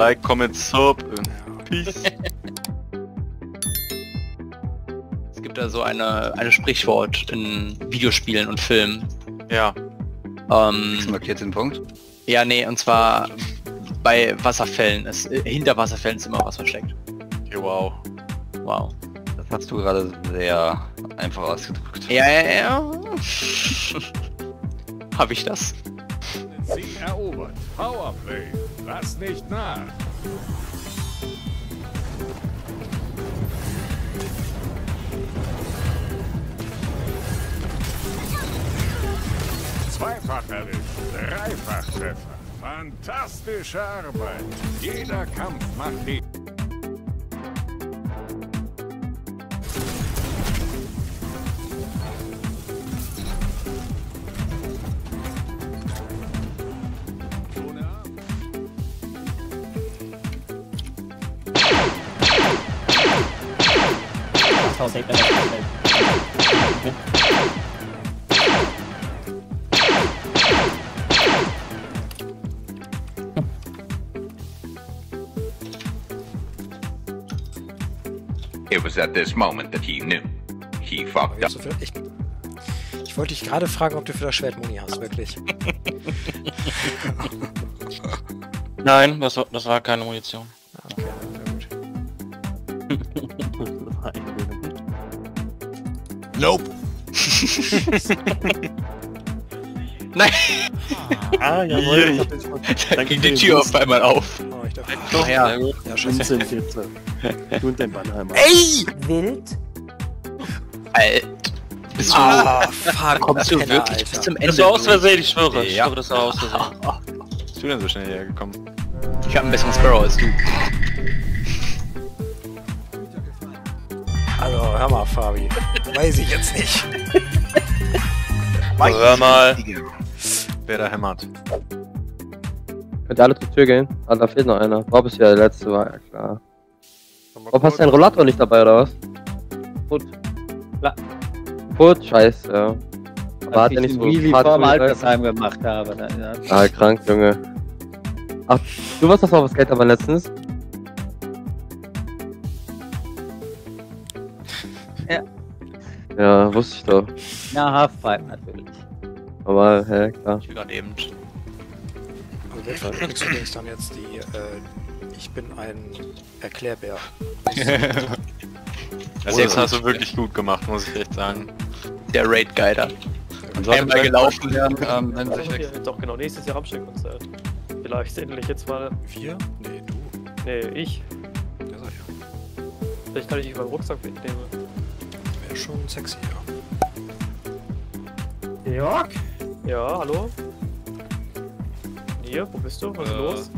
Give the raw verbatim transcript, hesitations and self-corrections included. Like, comment, sub. Peace. Es gibt da so eine, eine Sprichwort in Videospielen und Filmen. Ja. Ähm, X markiert den Punkt. Ja, nee, und zwar bei Wasserfällen. Es, hinter Wasserfällen ist immer was versteckt. Okay, wow. Wow. Das hast du gerade sehr einfach ausgedrückt. Ja, ja, ja. Hab ich das? Sieg erobert. Powerplay. Lass nicht nach. Zweifach erwischt. Dreifach Treffer. Fantastische Arbeit. Jeder Kampf macht die... I'll take that. It was at this moment that he knew. He fucked up. Ich, ich wollte dich gerade fragen, ob du für das Schwert Muni hast, wirklich. Nein, das war, das war keine Munition. Okay, sehr gut. Nope. Nein. Ah, jawohl. Yeah. Dann ging die Tür auf einmal auf. Oh, ich dachte, oh, ja, ja, scheiße. Du und dein Bannheimer. Ey! Wild? Alt. Bist du... Ah, fuck. Kommst du wirklich Alter. Bis zum Ende? Das war aus Versehen, ich schwöre. Ich schwöre, das war aus Versehen. Was bist du denn so schnell hierher gekommen? Ich hab einen besseren Sparrow als du. Also, hör mal, Fabi. Weiß ich jetzt nicht. Also, hör mal, wer da hämmert. Könnt ihr alle zur Tür gehen? Ah, da fehlt noch einer. Rob ist ja der Letzte, war ja klar. Rob, hast du deinen Rollator nicht dabei, oder was? Put. Put, scheiße, ja. Aber hat er nicht so hart vorm Altersheim gemacht habe. Ja. Ah, krank, Junge. Ach, du warst doch mal was Geld dabei letztens? Ja. Ja, wusste ich doch. Na, Half-Pipe natürlich. Aber, hä, hey, klar. Ich bin gerade eben. Also, wir zunächst dann jetzt die, äh, ich bin ein Erklärbär. Also, jetzt hast du wirklich gut gemacht, muss ich echt sagen. Der Raid-Guider. Einmal gelaufen werden, ähm, wenn sich wechseln. Doch, genau, nächstes Jahr Rammstein-Konzert. Vielleicht endlich jetzt mal. Wir? Nee, du. Nee, ich. Ja, sag ich. Vielleicht kann ich dich über den Rucksack mitnehmen. Schon sexy, ja. Jörg? Ja, hallo? Hier, wo bist du? Was ist äh, los?